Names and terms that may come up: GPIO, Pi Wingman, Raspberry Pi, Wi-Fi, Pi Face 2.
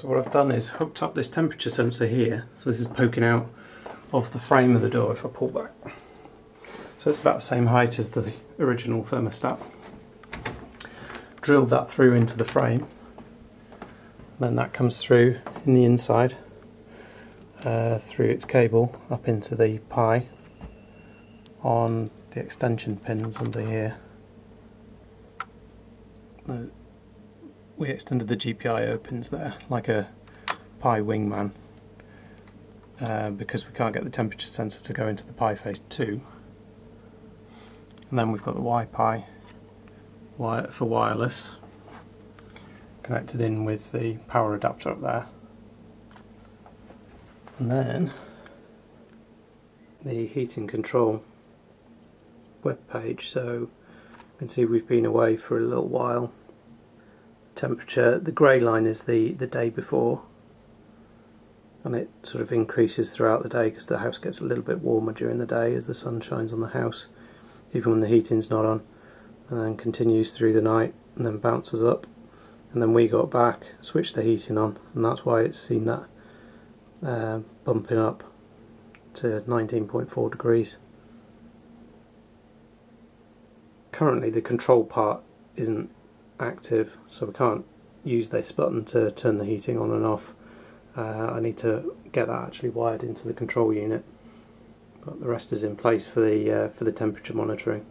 So what I've done is hooked up this temperature sensor here, so this is poking out of the frame of the door if I pull back. So it's about the same height as the original thermostat. Drilled that through into the frame, and then that comes through in the inside through its cable up into the Pi on the extension pins under here. Now, we extended the GPIO pins there like a Pi Wingman because we can't get the temperature sensor to go into the Pi Face 2. And then we've got the Wi-Fi wire for wireless connected in with the power adapter up there. And then the heating control web page. So you can see we've been away for a little while. Temperature, the grey line is the day before, and it sort of increases throughout the day because the house gets a little bit warmer during the day as the sun shines on the house, even when the heating's not on, and then continues through the night and then bounces up. And then we got back, switched the heating on, and that's why it's seen that bumping up to 19.4 degrees. Currently the control part isn't active, so we can't use this button to turn the heating on and off. I need to get that actually wired into the control unit, but the rest is in place for the temperature monitoring.